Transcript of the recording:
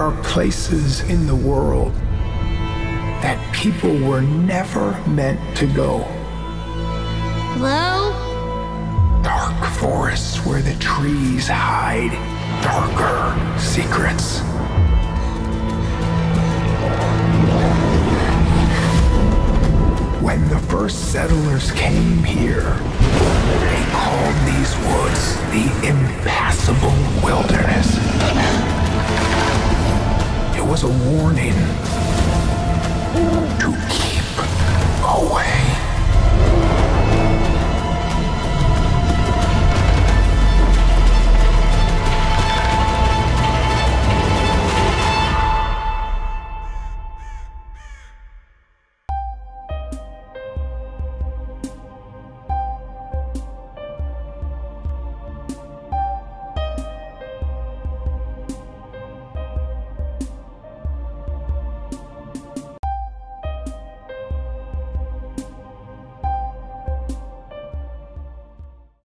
are places in the world that people were never meant to go. Hello? Dark forests where the trees hide darker secrets. When the first settlers came here, they called these woods the impassable wilderness. It was a warning to keep away.